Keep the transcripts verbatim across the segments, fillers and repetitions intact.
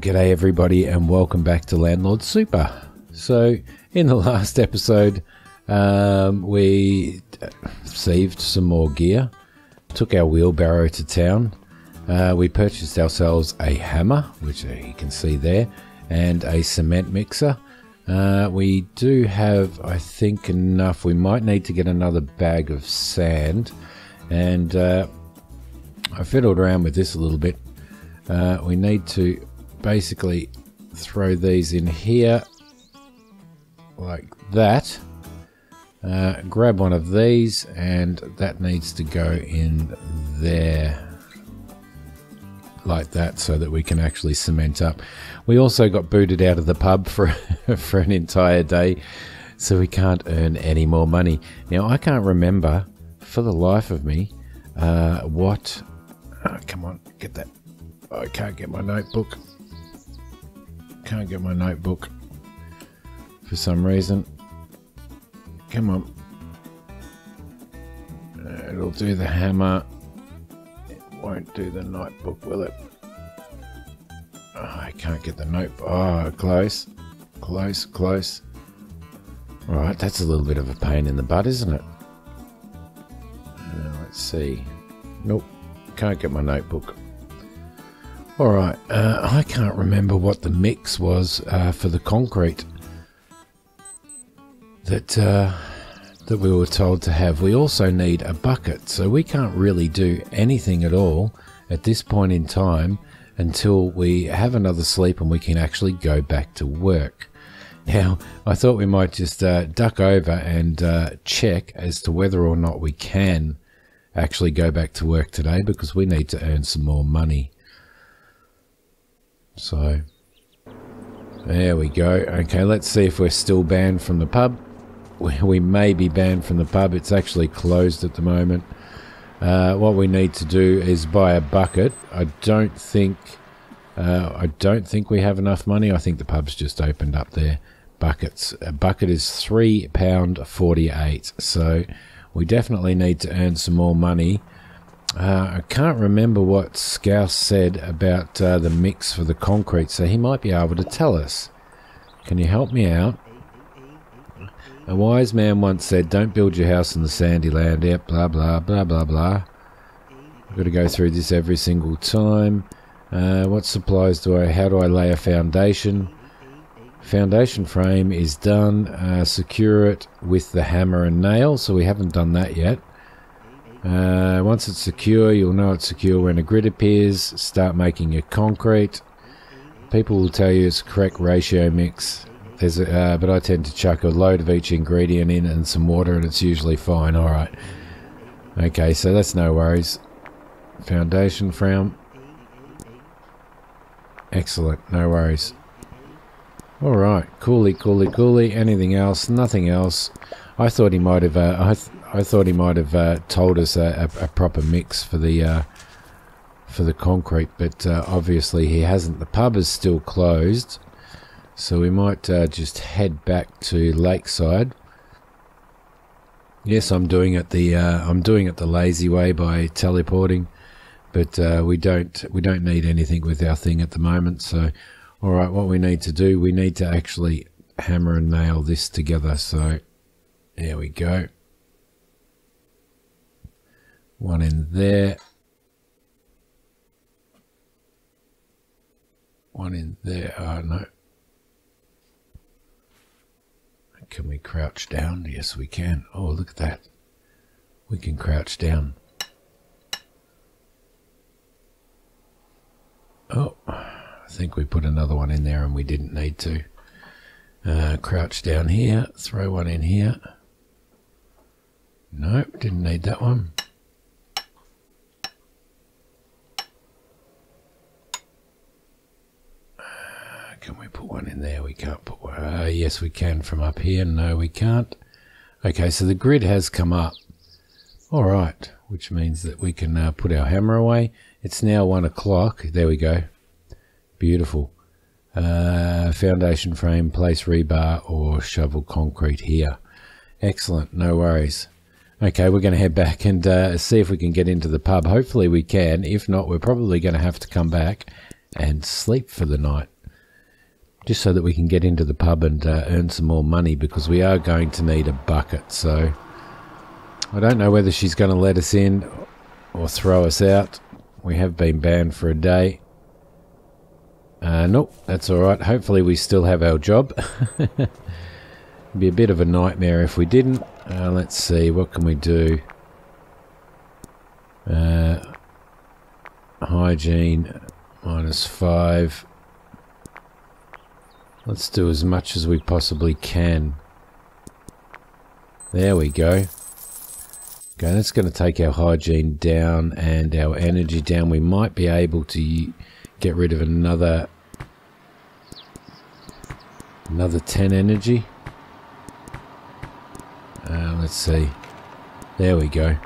g'day everybody, and welcome back to Landlord Super. So in the last episode, um, we received some more gear, took our wheelbarrow to town, uh, we purchased ourselves a hammer, which you can see there, and a cement mixer. Uh, we do have, I think, enough. We might need to get another bag of sand, and uh, I fiddled around with this a little bit. Uh, we need to basically throw these in here like that, uh, grab one of these, and that needs to go in there like that so that we can actually cement up. We also got booted out of the pub for for an entire day, so we can't earn any more money. Now, I can't remember for the life of me uh, what... Oh, come on, get that. I can't get my notebook. Can't get my notebook for some reason. Come on. It'll do the hammer. It won't do the notebook, will it? Oh, I can't get the notebook. Oh, close. Close, close. Alright, that's a little bit of a pain in the butt, isn't it? Uh, let's see. Nope. Can't get my notebook. All right, uh, I can't remember what the mix was uh, for the concrete that uh, that we were told to have. We also need a bucket, so we can't really do anything at all at this point in time until we have another sleep and we can actually go back to work. Now, I thought we might just uh, duck over and uh, check as to whether or not we can actually go back to work today, because we need to earn some more money. So there we go. Okay, let's see if we're still banned from the pub. We may be banned from the pub. It's actually closed at the moment. Uh, what we need to do is buy a bucket. I don't think uh, I don't think we have enough money. I think the pub's just opened up their buckets. A bucket is three pounds forty-eight, so we definitely need to earn some more money. Uh, I can't remember what Scouse said about uh, the mix for the concrete, so he might be able to tell us. Can you help me out? A wise man once said, don't build your house in the sandy land. Yep, blah, blah, blah, blah, blah. I've got to go through this every single time. Uh, what supplies do I... How do I lay a foundation? Foundation frame is done. Uh, secure it with the hammer and nail, so we haven't done that yet. Uh, once it's secure, you'll know it's secure when a grid appears. Start making your concrete. People will tell you it's a correct ratio mix. There's a, uh, but I tend to chuck a load of each ingredient in and some water, and it's usually fine. All right. Okay, so that's no worries. Foundation frame. Excellent. No worries. All right. Coolie, coolie, coolie. Anything else? Nothing else. I thought he might have... Uh, I th I thought he might have uh, told us a, a, a proper mix for the uh, for the concrete, but uh, obviously he hasn't. The pub is still closed, so we might uh, just head back to Lakeside. Yes, I'm doing it the uh, I'm doing it the lazy way by teleporting, but uh, we don't we don't need anything with our thing at the moment. So, all right, what we need to do, we need to actually hammer and nail this together. So, there we go. One in there, one in there. Oh no, can we crouch down? Yes, we can. Oh, look at that, we can crouch down. Oh, I think we put another one in there and we didn't need to. Uh, crouch down here, throw one in here. Nope, didn't need that one. Can we put one in there? We can't put one. Uh, yes, we can from up here. No, we can't. Okay, so the grid has come up. All right, which means that we can uh, put our hammer away. It's now one o'clock. There we go. Beautiful. Uh, foundation frame, place rebar or shovel concrete here. Excellent. No worries. Okay, we're going to head back and uh, see if we can get into the pub. Hopefully we can. If not, we're probably going to have to come back and sleep for the night, just so that we can get into the pub and uh, earn some more money, because we are going to need a bucket. So I don't know whether she's going to let us in or throw us out. We have been banned for a day. Uh, nope, that's all right. Hopefully we still have our job. It'd be a bit of a nightmare if we didn't. Uh, let's see, what can we do? Uh, hygiene, minus five. Let's do as much as we possibly can. There we go. Okay, that's going to take our hygiene down and our energy down. We might be able to get rid of another another ten energy. Uh, let's see. There we go.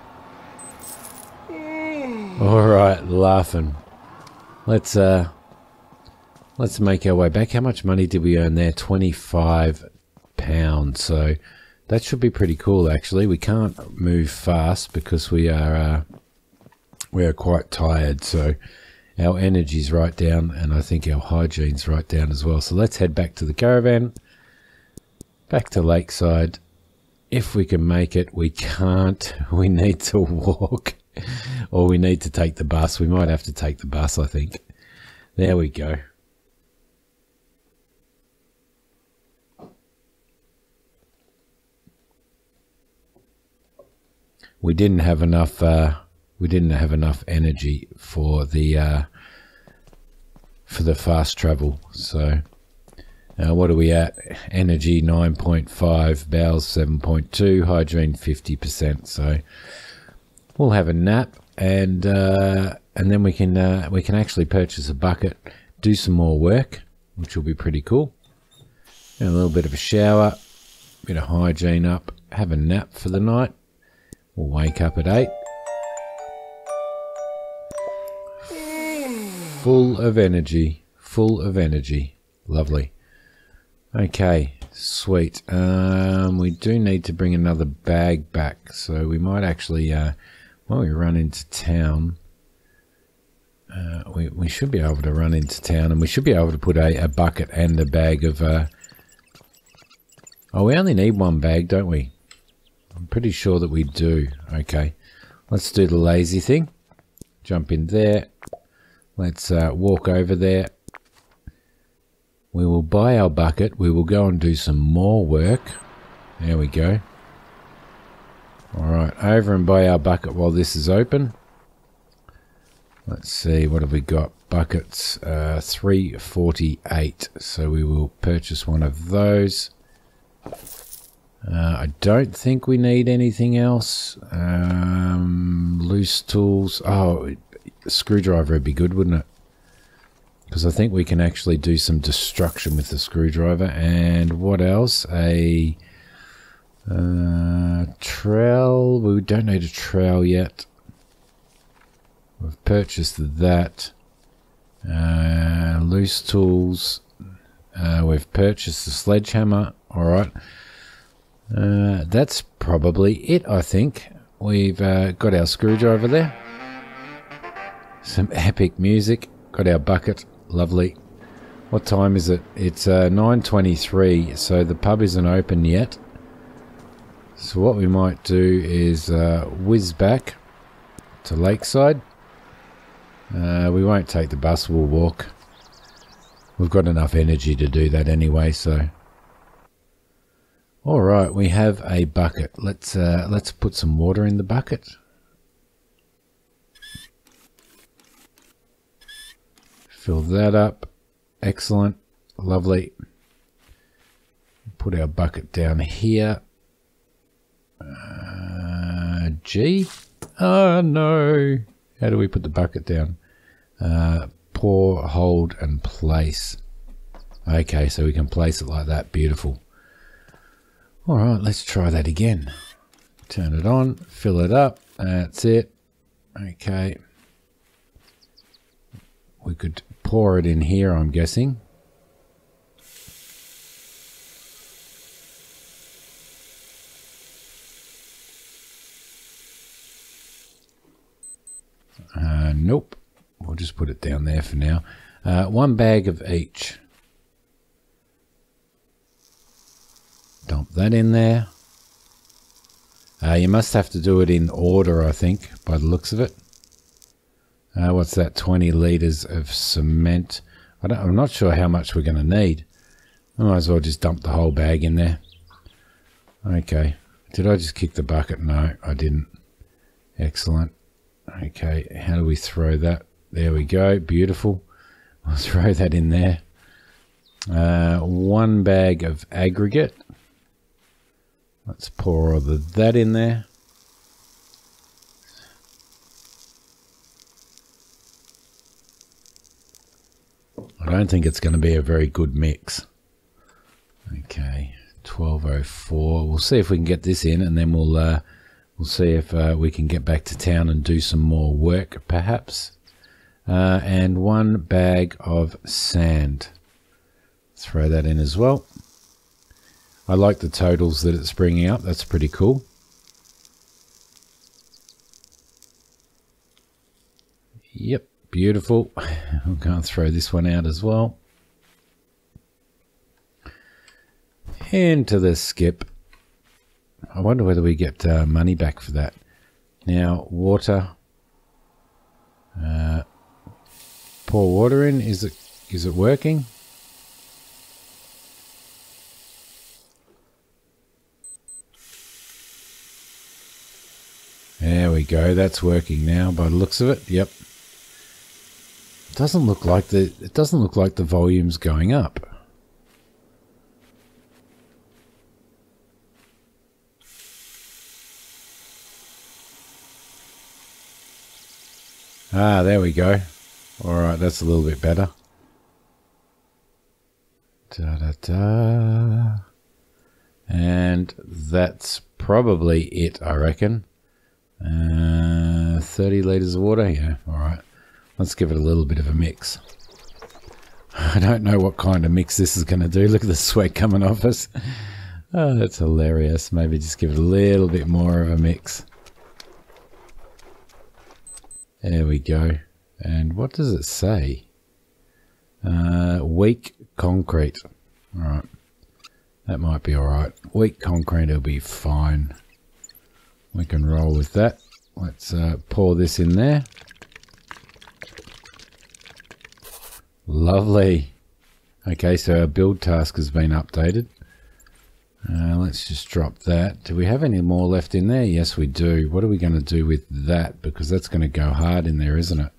All right, laughing. Let's uh, let's make our way back. How much money did we earn there? twenty-five pounds. So that should be pretty cool, actually. We can't move fast because we are uh, we are quite tired. So our energy's right down, and I think our hygiene's right down as well. So let's head back to the caravan, back to Lakeside. If we can make it, we can't. We need to walk, or we need to take the bus. We might have to take the bus, I think. There we go. We didn't have enough. Uh, we didn't have enough energy for the uh, for the fast travel. So, uh, what are we at? Energy nine point five, bowels seven point two, hygiene fifty percent. So, we'll have a nap, and uh, and then we can uh, we can actually purchase a bucket, do some more work, which will be pretty cool. And a little bit of a shower, bit of hygiene up, have a nap for the night. We'll wake up at eight. Full of energy. Full of energy. Lovely. Okay, sweet. Um, we do need to bring another bag back. So we might actually, uh, when we run into town, uh, we, we should be able to run into town, and we should be able to put a, a bucket and a bag of... Uh, oh, we only need one bag, don't we? I'm pretty sure that we do. Okay, let's do the lazy thing. Jump in there. Let's uh, walk over there. We will buy our bucket. We will go and do some more work. There we go. All right, over and buy our bucket while this is open. Let's see, what have we got? Buckets, uh, three forty-eight. So we will purchase one of those. Uh, I don't think we need anything else. Um, loose tools. Oh, a screwdriver would be good, wouldn't it? Because I think we can actually do some destruction with the screwdriver. And what else? A uh, trowel. We don't need a trowel yet. We've purchased that. Uh, loose tools. Uh, we've purchased the sledgehammer. All right. Uh, that's probably it, I think. We've uh, got our screwdriver there. Some epic music. Got our bucket. Lovely. What time is it? It's uh, nine twenty-three, so the pub isn't open yet. So what we might do is uh, whiz back to Lakeside. Uh, we won't take the bus, we'll walk. We've got enough energy to do that anyway, so... All right, we have a bucket. Let's uh, let's put some water in the bucket. Fill that up. Excellent. Lovely. Put our bucket down here. Uh, G. Oh, no. How do we put the bucket down? Uh, pour, hold, and place. Okay, so we can place it like that. Beautiful. All right, let's try that again. Turn it on, fill it up. That's it. Okay. We could pour it in here, I'm guessing. Uh, nope. We'll just put it down there for now. Uh, one bag of each. Dump that in there. Uh, you must have to do it in order, I think, by the looks of it. Uh, what's that? twenty litres of cement. I don't, I'm not sure how much we're going to need. I might as well just dump the whole bag in there. Okay. Did I just kick the bucket? No, I didn't. Excellent. Okay, how do we throw that? There we go. Beautiful. I'll throw that in there. Uh, one bag of aggregate. Let's pour all the, that in there. I don't think it's going to be a very good mix. Okay, twelve oh four. We'll see if we can get this in, and then we'll uh, we'll see if uh, we can get back to town and do some more work, perhaps. Uh, and one bag of sand. Throw that in as well. I like the totals that it's bringing up. That's pretty cool. Yep, beautiful. I'm going to throw this one out as well. Into the skip. I wonder whether we get uh, money back for that. Now, water. Uh, pour water in. Is it, is it working? There we go. That's working now by the looks of it. Yep. It doesn't look like the it doesn't look like the volume's going up. Ah, there we go. All right, that's a little bit better. Da da da. And that's probably it, I reckon. Uh, thirty litres of water. Yeah, all right. Let's give it a little bit of a mix. I don't know what kind of mix this is going to do. Look at the sweat coming off us. Oh, that's hilarious. Maybe just give it a little bit more of a mix. There we go. And what does it say? Uh, weak concrete. All right. That might be all right. Weak concrete will be fine. We can roll with that. Let's uh, pour this in there. Lovely. Okay, so our build task has been updated. Uh, let's just drop that. Do we have any more left in there? Yes, we do. What are we going to do with that? Because that's going to go hard in there, isn't it?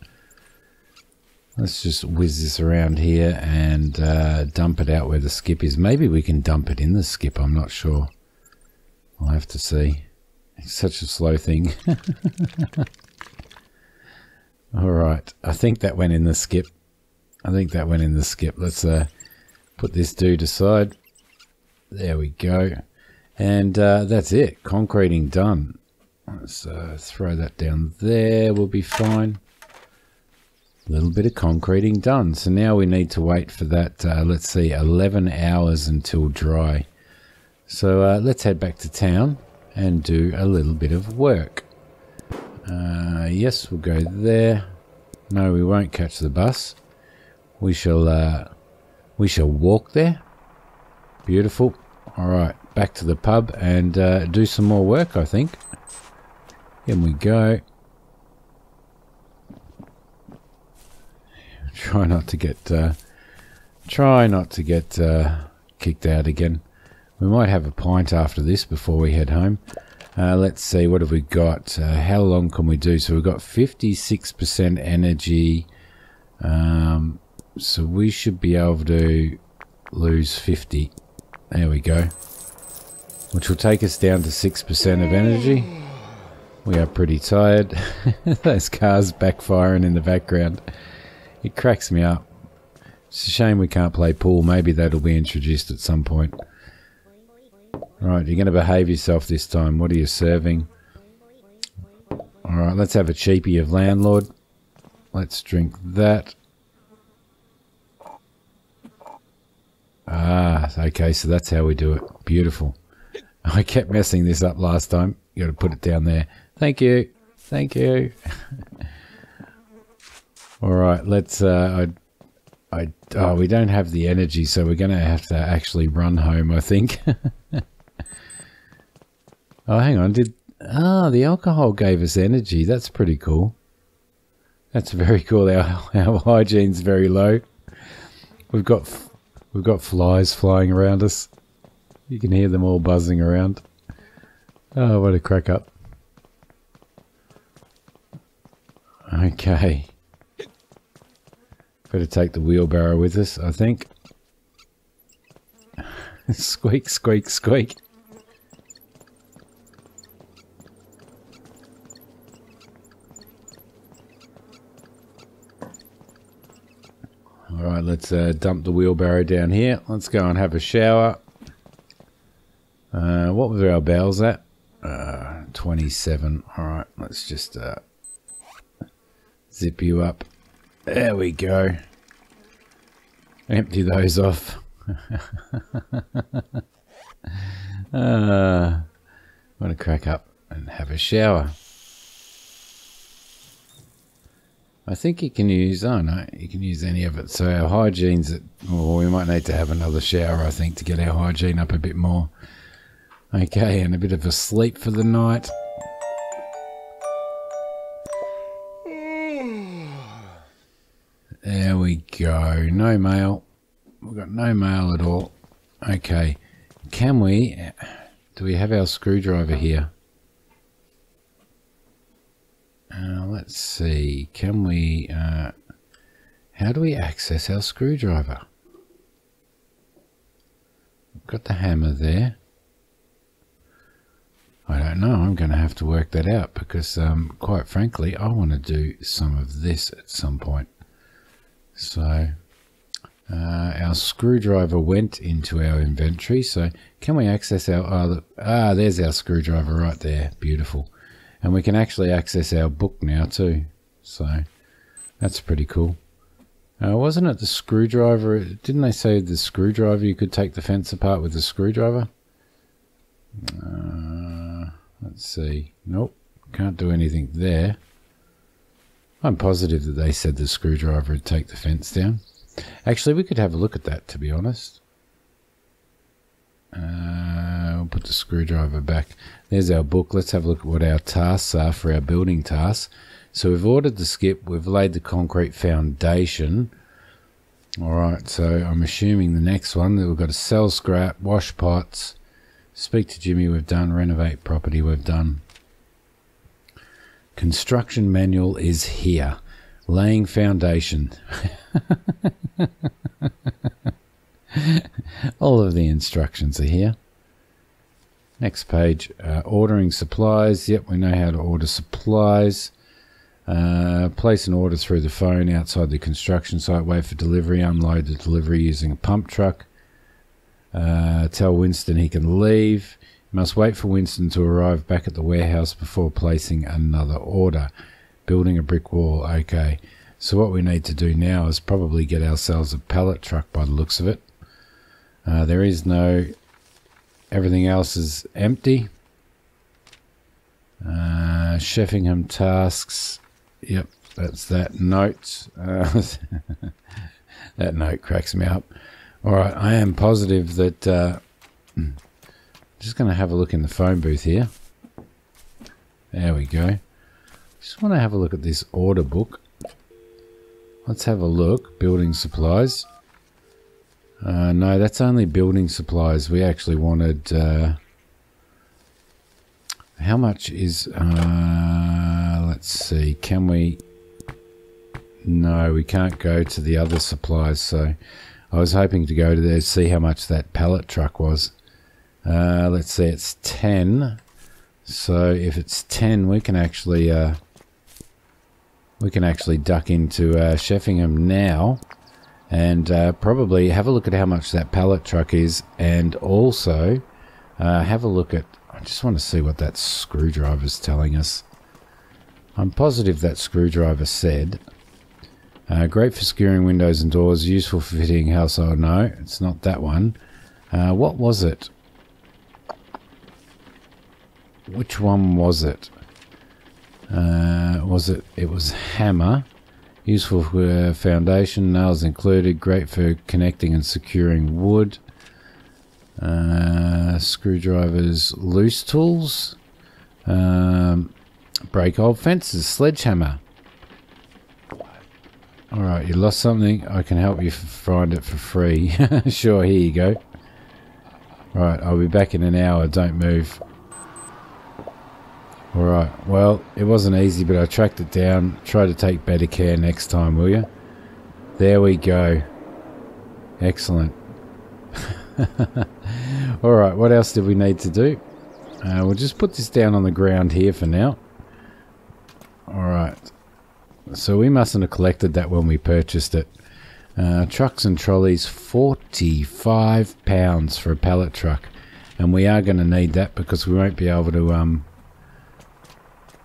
Let's just whiz this around here and uh, dump it out where the skip is. Maybe we can dump it in the skip. I'm not sure. I'll have to see. It's such a slow thing. All right. I think that went in the skip. I think that went in the skip. Let's uh, put this dude aside. There we go. And uh, that's it. Concreting done. Let's uh, throw that down there. We'll be fine. A little bit of concreting done. So now we need to wait for that, uh, let's see, eleven hours until dry. So uh, let's head back to town and do a little bit of work. Uh, yes, we'll go there. No, we won't catch the bus. We shall, uh, we shall walk there. Beautiful. All right, back to the pub and uh, do some more work, I think. In we go. Try not to get, uh, try not to get uh, kicked out again. We might have a pint after this before we head home. Uh, let's see, what have we got? Uh, how long can we do? So we've got fifty-six percent energy. Um, so we should be able to lose fifty. There we go. Which will take us down to six percent of energy. We are pretty tired. Those cars backfiring in the background. It cracks me up. It's a shame we can't play pool. Maybe that'll be introduced at some point. Right, you're going to behave yourself this time. What are you serving? All right, let's have a cheapie of Landlord. Let's drink that. Ah, okay, so that's how we do it. Beautiful. I kept messing this up last time. You got to put it down there. Thank you. Thank you. All right, let's... Uh, I I uh, we don't have the energy, so we're going to have to actually run home, I think. Oh, hang on. Did ah, the alcohol gave us energy. That's pretty cool. That's very cool. Our, our hygiene's very low. We've got we've got flies flying around us. You can hear them all buzzing around. Oh, what a crack up. Okay. Better take the wheelbarrow with us, I think. Squeak, squeak, squeak. Alright, let's uh, dump the wheelbarrow down here. Let's go and have a shower. Uh, what were our bowels at? Uh, twenty-seven. Alright, let's just uh, zip you up. There we go. Empty those off. uh, want to crack up and have a shower. I think you can use, oh no, you can use any of it. So our hygiene's, at, oh, we might need to have another shower, I think, to get our hygiene up a bit more. Okay, and a bit of a sleep for the night. There we go. No mail. We've got no mail at all. Okay. Can we... Do we have our screwdriver here? Uh, let's see. Can we... Uh, how do we access our screwdriver? We've got the hammer there. I don't know. I'm going to have to work that out because, um, quite frankly, I want to do some of this at some point. So uh, our screwdriver went into our inventory. So can we access our uh, ah? There's our screwdriver right there. Beautiful, and we can actually access our book now too. So that's pretty cool. Uh, wasn't it the screwdriver? Didn't they say the screwdriver? You could take the fence apart with the screwdriver. Uh, let's see. Nope, can't do anything there. I'm positive that they said the screwdriver would take the fence down. Actually, we could have a look at that, to be honest. Uh, we'll put the screwdriver back. There's our book. Let's have a look at what our tasks are for our building tasks. So we've ordered the skip. We've laid the concrete foundation. All right, so I'm assuming the next one that we've got to sell scrap, wash pots, speak to Jimmy, we've done, renovate property, we've done. Construction manual is here. Laying foundation. All of the instructions are here. Next page. Uh, ordering supplies. Yep, we know how to order supplies. Uh, place an order through the phone outside the construction site. Wait for delivery. Unload the delivery using a pump truck. Uh, tell Winston he can leave. Must wait for Winston to arrive back at the warehouse before placing another order. Building a brick wall. Okay. So what we need to do now is probably get ourselves a pallet truck by the looks of it. Uh, there is no... Everything else is empty. Uh, Sheffingham tasks. Yep, that's that note. Uh, that note cracks me up. All right, I am positive that... Uh, just going to have a look in the phone booth here. There we go. Just want to have a look at this order book. Let's have a look. Building supplies. Uh, no, that's only building supplies. We actually wanted... Uh, how much is... Uh, let's see. Can we... No, we can't go to the other supplies. So I was hoping to go to there to see how much that pallet truck was. Uh, let's say it's ten. So if it's ten, we can actually uh, we can actually duck into uh, Sheffingham now and uh, probably have a look at how much that pallet truck is, and also uh, have a look at. I just want to see what that screwdriver's telling us. I'm positive that screwdriver said uh, great for skewering windows and doors, useful for fitting household. No, it's not that one. Uh, what was it? Which one was it? Uh, was it? It was hammer, Useful for uh, foundation, nails included. Great for connecting and securing wood. Uh, screwdrivers, loose tools. Um, break old fences, sledgehammer. Alright, you lost something. I can help you find it for free. Sure, here you go. Right, I'll be back in an hour. Don't move. Alright, well, it wasn't easy, but I tracked it down. Try to take better care next time, will you? There we go. Excellent. Alright, what else did we need to do? Uh, we'll just put this down on the ground here for now. Alright. So we mustn't have collected that when we purchased it. Uh, trucks and trolleys, forty-five pounds for a pallet truck. And we are going to need that because we won't be able to... um.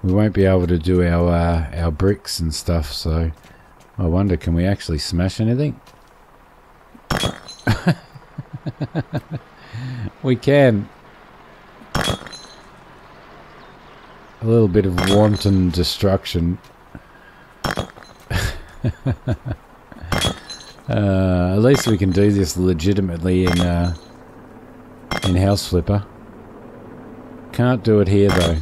We won't be able to do our uh, our bricks and stuff, so I wonder, can we actually smash anything? We can. A little bit of wanton destruction. uh, at least we can do this legitimately in uh, in House Flipper. Can't do it here though.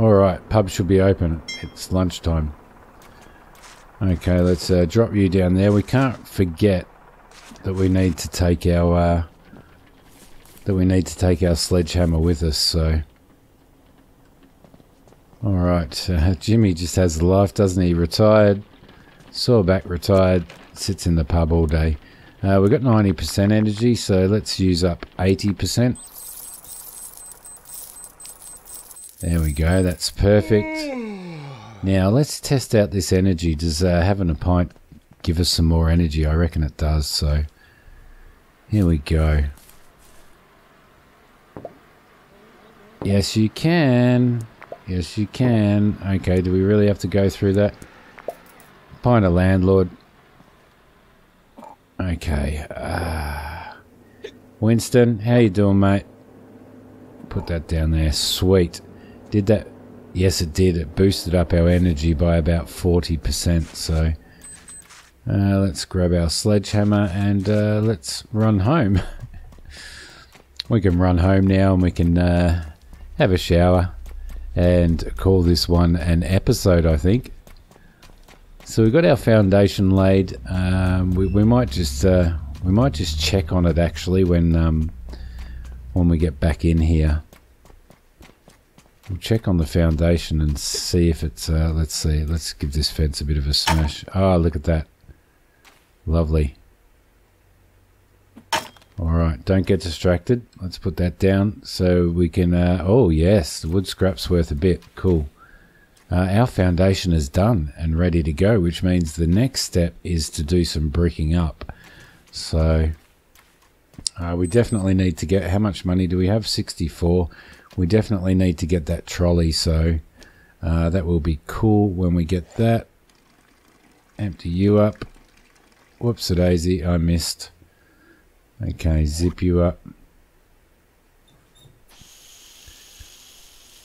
Alright, pub should be open. It's lunchtime. Okay, let's uh, drop you down there. We can't forget that we need to take our uh, that we need to take our sledgehammer with us, so. Alright, uh, Jimmy just has the life, doesn't he? Retired, sawback retired, sits in the pub all day. Uh, we've got ninety percent energy, so let's use up eighty percent. There we go, that's perfect. Now let's test out this energy. Does uh, having a pint give us some more energy? I reckon it does, so here we go. Yes you can, yes you can. Okay, do we really have to go through that? Pint of landlord. Okay, uh, Winston, how you doing, mate? Put that down there, sweet. Did that? Yes, it did. It boosted up our energy by about forty percent. So uh, let's grab our sledgehammer and uh, let's run home. We can run home now and we can uh, have a shower and call this one an episode, I think. So we've got our foundation laid. Um, we, we might just uh, we might just check on it actually when um, when we get back in here. We'll check on the foundation and see if it's, uh, let's see, let's give this fence a bit of a smash. Oh, look at that. Lovely. Alright, don't get distracted. Let's put that down so we can, uh, oh yes, the wood scrap's worth a bit. Cool. Uh, our foundation is done and ready to go, which means the next step is to do some bricking up. So, uh, we definitely need to get, how much money do we have? sixty-four. We definitely need to get that trolley, so uh, that will be cool when we get that. Empty you up. Whoops-a-daisy, I missed. Okay, zip you up.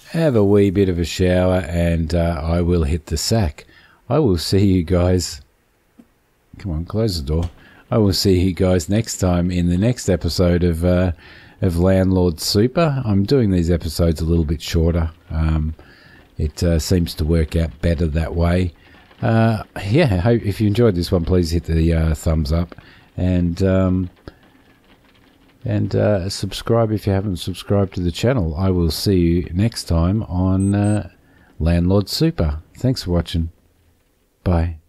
Have a wee bit of a shower and uh, I will hit the sack. I will see you guys... Come on, close the door. I will see you guys next time in the next episode of... Uh, of Landlord Super. I'm doing these episodes a little bit shorter. Um, it uh, seems to work out better that way. Uh, yeah, hope if you enjoyed this one, please hit the uh, thumbs up and um, and uh, subscribe if you haven't subscribed to the channel. I will see you next time on uh, Landlord Super. Thanks for watching. Bye.